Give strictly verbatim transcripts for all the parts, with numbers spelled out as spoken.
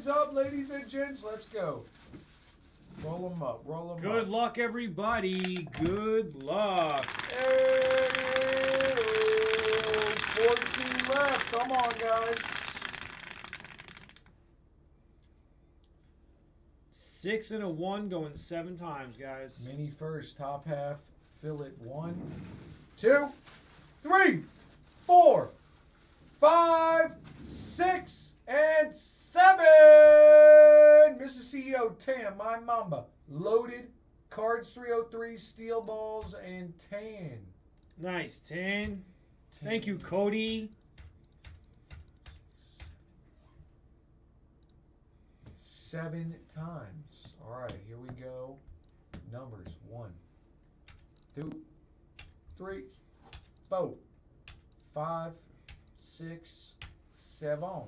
is up, ladies and gents. Let's go. Roll them up. Roll them up. Good luck, everybody. Good luck. Hey, fourteen left. Come on, guys. Six and a one going seven times, guys. Mini first, top half, fill it. One, two, three, four, five, six, and seven. Mister C E O Tam, my mamba. Loaded cards three oh three, steel balls, and tan. Nice, tan. Thank you, Cody. Seven times. All right, here we go. Numbers one, two, three, four, five, six, seven.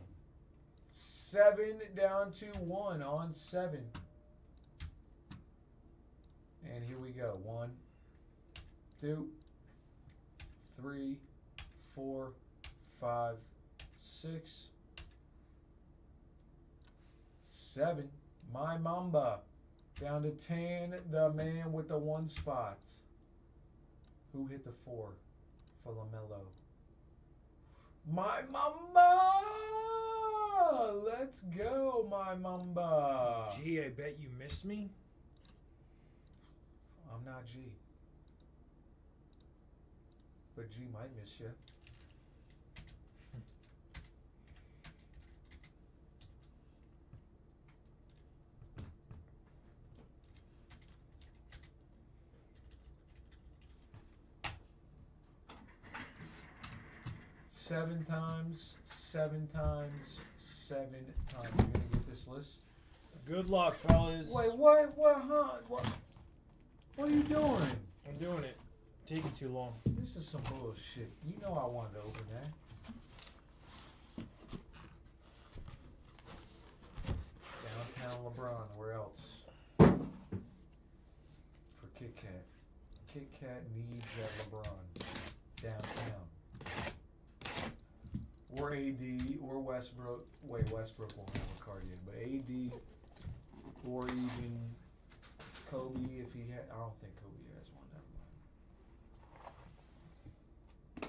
Seven down to one on seven. And here we go. One, two, three, four, five, six, seven. My mamba. Down to ten. The man with the one spot. Who hit the four for LaMelo? My mamba! Let's go, my mamba. Gee, I bet you miss me. I'm not G. But G might miss you. Seven times, seven times, seven times. You're going to get this list? Good luck, fellas. Wait, what? What, huh? What, what are you doing? I'm doing it. Taking too long. This is some bullshit. You know I wanted to open that. Downtown LeBron, where else? For Kit Kat. Kit Kat needs that LeBron. Downtown. Or A D or Westbrook. Wait, Westbrook won't have a card yet. But A D or even Kobe if he had. I don't think Kobe has one.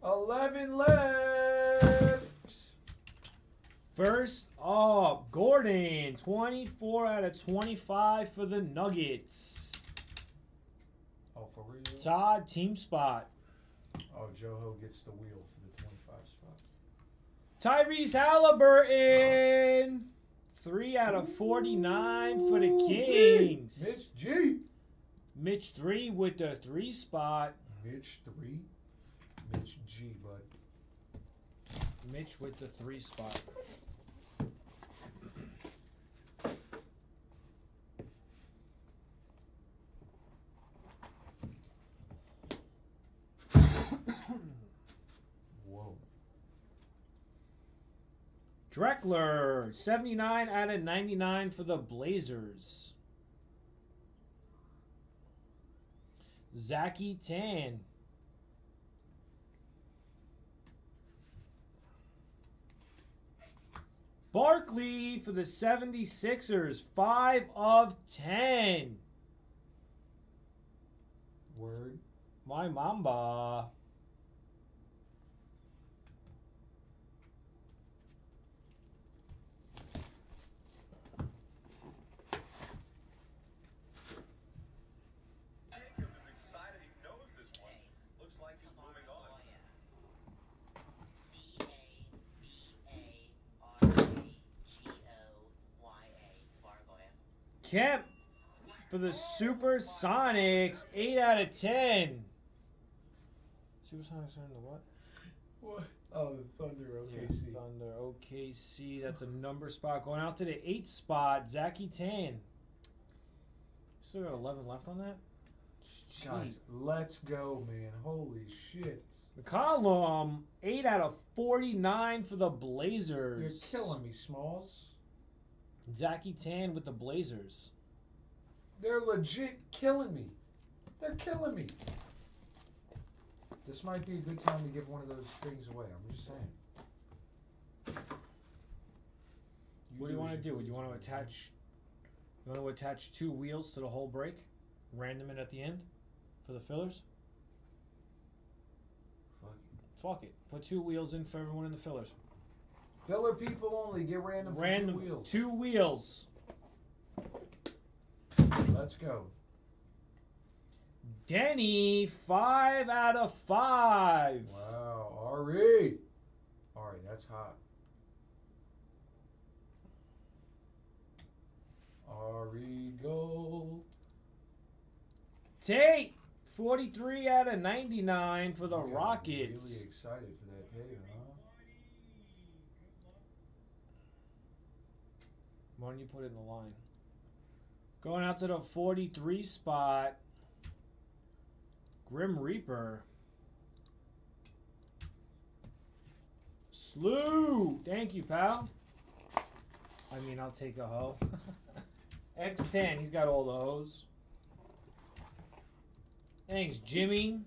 Never mind. eleven left. First up, Gordon. twenty-four out of twenty-five for the Nuggets. Oh, for real? Todd, team spot. Oh, JoJo gets the wheel for the twenty-five spot. Tyrese Haliburton, three out of forty-nine Ooh, for the Kings. Mitch G. Mitch three with the three spot. Mitch three. Mitch G, bud. Mitch with the three spot. Drekler, seventy-nine out of ninety-nine for the Blazers. Zachy Tan. Barkley for the seventy-sixers, five of ten. Word. My mamba. Kemp for the Supersonics, eight out of ten. Supersonics are in the what? What? Oh, the Thunder, O K C. Yeah, Thunder, O K C. That's a number spot. Going out to the eight spot, Zachy Tan. Still got eleven left on that? Guys, let's go, man. Holy shit. McCollum, eight out of forty-nine for the Blazers. You're killing me, Smalls. Zachy Tan with the Blazers. They're legit killing me. They're killing me. This might be a good time to give one of those things away. I'm just saying. What do you want to do? You want to attach, you want to attach two wheels to the whole brake, random it at the end, for the fillers. Fuck it. Fuck it. Put two wheels in for everyone in the fillers. Filler people only. Get random. For random. Two wheels. Two wheels. Let's go. Denny, five out of five. Wow, Ari. Ari, that's hot. Ari, go. Tate, forty-three out of ninety-nine for the Rockets. Really excited for that Tate, huh? Why don't you put it in the line? Going out to the forty-three spot. Grim Reaper. Slew! Thank you, pal. I mean, I'll take a hoe. X ten, he's got all the hoes. Thanks, Jimmy.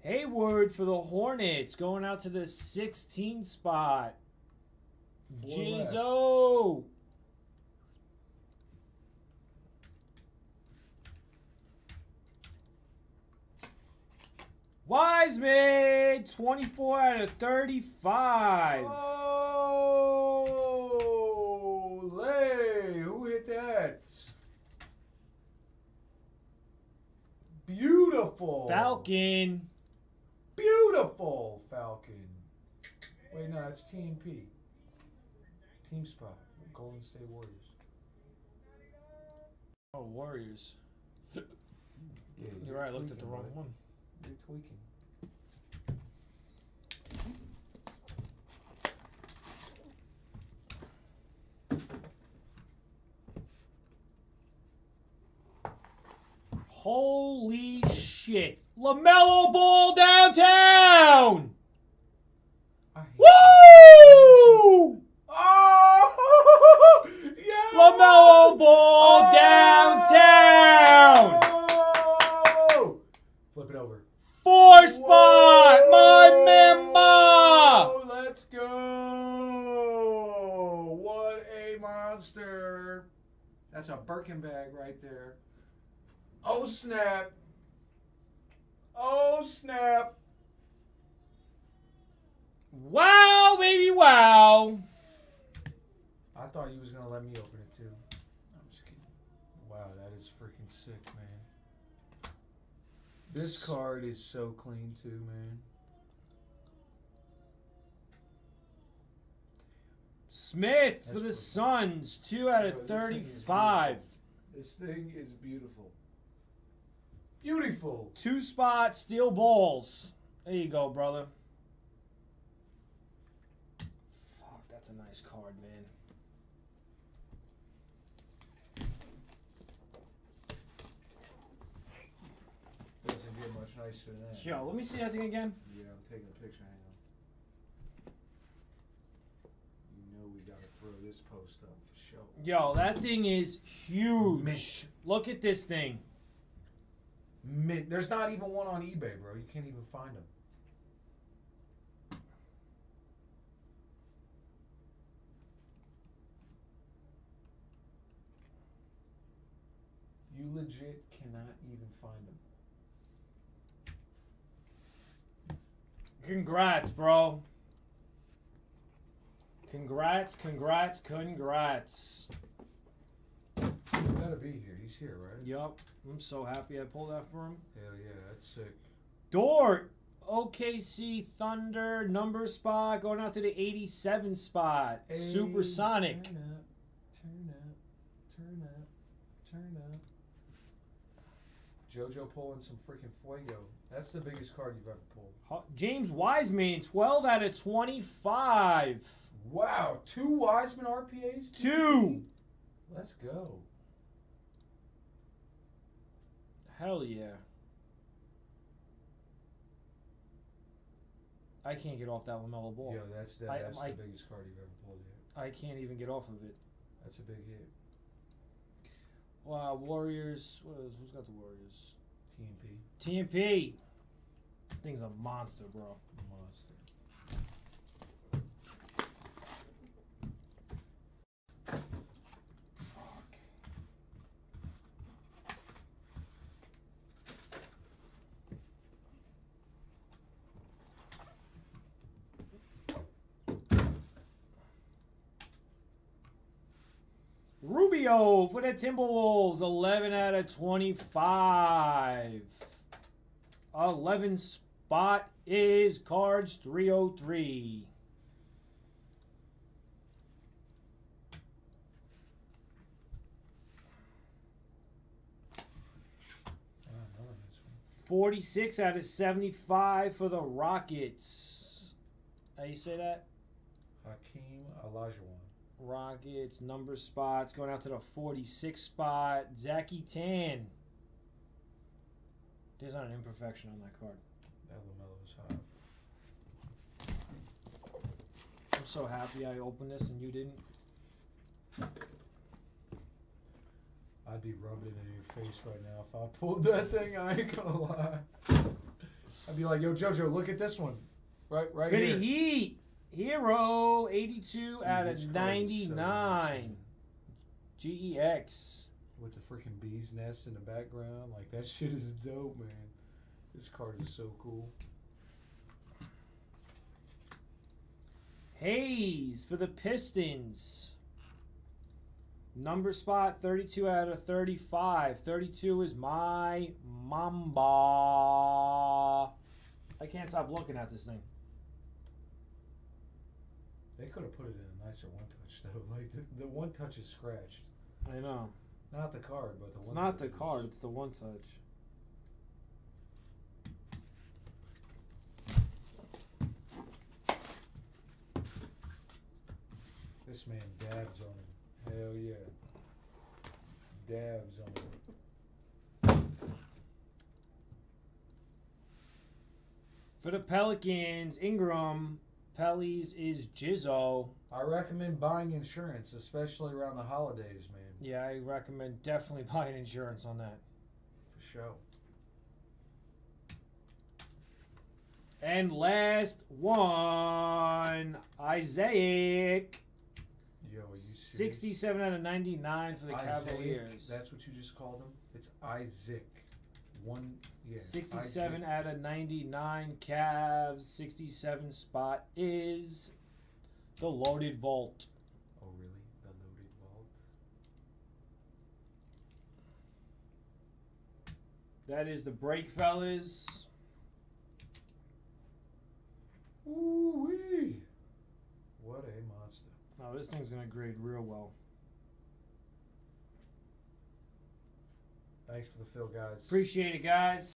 Hayward for the Hornets. Going out to the sixteen spot. Jeez-o! Wiseman, twenty-four out of thirty-five. Oh, lay! Who hit that? Beautiful Falcon. Beautiful Falcon. Wait, no, it's Team P. Team spot, Golden State Warriors. Oh, Warriors. Yeah, you're, you're right, I looked at the wrong right? one. You're tweaking. Holy shit. LaMelo Ball downtown! Woo! Oh! Yeah! LaMelo Ball oh! downtown! Oh! Flip it over. Four spot, Whoa! my member! Let's go! What a monster! That's a Birkin bag right there. Oh, snap! Oh, snap! Wow, baby, wow! I thought you was going to let me open it, too. I'm just kidding. Wow, that is freaking sick, man. This card is so clean, too, man. Smith for the Suns, two out of thirty-five. This thing is beautiful. Beautiful. Two spots, steel balls. There you go, brother. Fuck, that's a nice card, man. Much nicer than that. Yo, let me see that thing again. Yeah, I'm taking a picture. Hang on. You know we gotta throw this post up for sure. Yo, that thing is huge. Mitch. Look at this thing. Mitch. There's not even one on eBay, bro. You can't even find them. You legit cannot even find them. Congrats, bro. Congrats, congrats, congrats. You gotta be here. He's here, right? Yup. I'm so happy I pulled that for him. Hell yeah, that's sick. Dort, O K C Thunder, number spot, going out to the eighty-seven spot. Hey, Supersonic. Turn up, turn up, turn up, turn up. JoJo pulling some freaking fuego. That's the biggest card you've ever pulled. James Wiseman, twelve out of twenty-five. Wow, two Wiseman R P As? Two. two. Let's go. Hell yeah. I can't get off that LaMelo Ball. Yo, that's, that, I, that's I, the I, biggest card you've ever pulled here. I can't even get off of it. That's a big hit. Wow, Warriors. What is, who's got the Warriors? T M P. T M P. Thing's a monster, bro. Monster. Rubio for the Timberwolves. eleven out of twenty-five. eleven spot is cards three oh three. forty-six out of seventy-five for the Rockets. How you say that? Hakeem Olajuwon. Rockets, number spots. Going out to the forty-six spot. Zachy Tan. There's not an imperfection on that card. That LaMelo is hot. I'm so happy I opened this and you didn't. I'd be rubbing it in your face right now if I pulled that thing. I ain't gonna lie. I'd be like, yo, JoJo, look at this one. Right, right Pretty here. Pretty heat. Hero, eighty-two out of ninety-nine. G E X. With the freaking bee's nest in the background. Like, that shit is dope, man. This card is so cool. Hayes for the Pistons. Number spot, thirty-two out of thirty-five. thirty-two is my Mamba. I can't stop looking at this thing. They could have put it in a nicer one-touch, though. Like, the, the one-touch is scratched. I know. Not the card, but the one-touch. It's not the card. It's the one-touch. This man dabs on it. Hell yeah. Dabs on it. For the Pelicans, Ingram. Pelly's is Jizzo. I recommend buying insurance, especially around the holidays, man. Yeah, I recommend definitely buying insurance on that. For sure. And last one, Isaac. Yo, are you serious? sixty-seven out of ninety-nine for the Isaac, Cavaliers. That's what you just called him? It's Isaac. One, yeah. sixty-seven out of ninety-nine Cavs. sixty-seven spot is the Loaded Vault. Oh, really? The Loaded Vault? That is the break, fellas. Ooh-wee. What a monster. Oh, this thing's going to grade real well. Thanks for the fill, guys. Appreciate it, guys.